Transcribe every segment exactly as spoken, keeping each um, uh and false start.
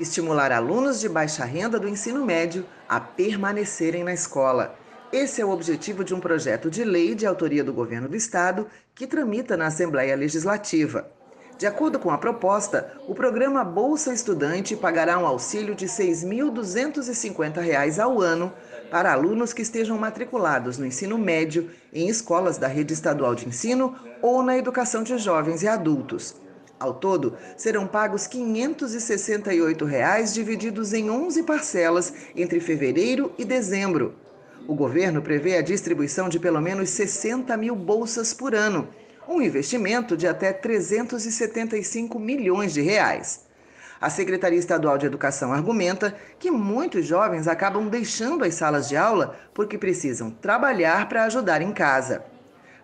Estimular alunos de baixa renda do ensino médio a permanecerem na escola. Esse é o objetivo de um projeto de lei de autoria do Governo do Estado que tramita na Assembleia Legislativa. De acordo com a proposta, o programa Bolsa Estudante pagará um auxílio de seis mil duzentos e cinquenta reais ao ano para alunos que estejam matriculados no ensino médio, em escolas da rede estadual de ensino ou na educação de jovens e adultos. Ao todo, serão pagos quinhentos e sessenta e oito reais divididos em onze parcelas entre fevereiro e dezembro. O governo prevê a distribuição de pelo menos sessenta mil bolsas por ano, um investimento de até trezentos e setenta e cinco milhões de reais. A Secretaria Estadual de Educação argumenta que muitos jovens acabam deixando as salas de aula porque precisam trabalhar para ajudar em casa.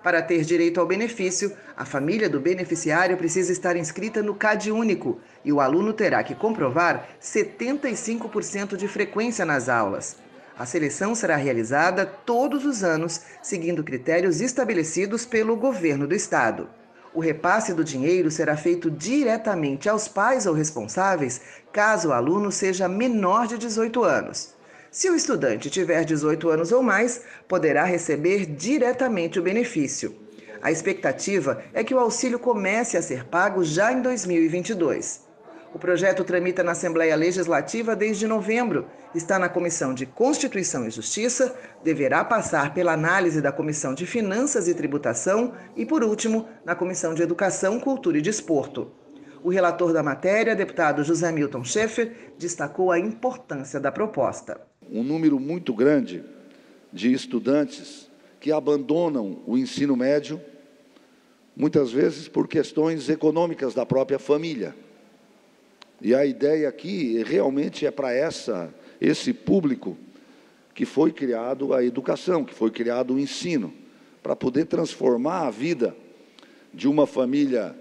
Para ter direito ao benefício, a família do beneficiário precisa estar inscrita no CadÚnico e o aluno terá que comprovar setenta e cinco por cento de frequência nas aulas. A seleção será realizada todos os anos, seguindo critérios estabelecidos pelo Governo do Estado. O repasse do dinheiro será feito diretamente aos pais ou responsáveis, caso o aluno seja menor de dezoito anos. Se o estudante tiver dezoito anos ou mais, poderá receber diretamente o benefício. A expectativa é que o auxílio comece a ser pago já em dois mil e vinte e dois. O projeto tramita na Assembleia Legislativa desde novembro, está na Comissão de Constituição e Justiça, deverá passar pela análise da Comissão de Finanças e Tributação e, por último, na Comissão de Educação, Cultura e Desporto. O relator da matéria, deputado José Milton Schefer, destacou a importância da proposta. Um número muito grande de estudantes que abandonam o ensino médio, muitas vezes por questões econômicas da própria família. E a ideia aqui realmente é para essa, esse público que foi criado a educação, que foi criado o ensino, para poder transformar a vida de uma família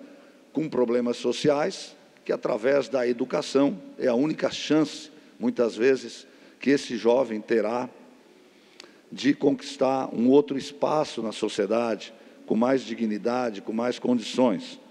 com problemas sociais, que através da educação é a única chance, muitas vezes, que esse jovem terá de conquistar um outro espaço na sociedade, com mais dignidade, com mais condições.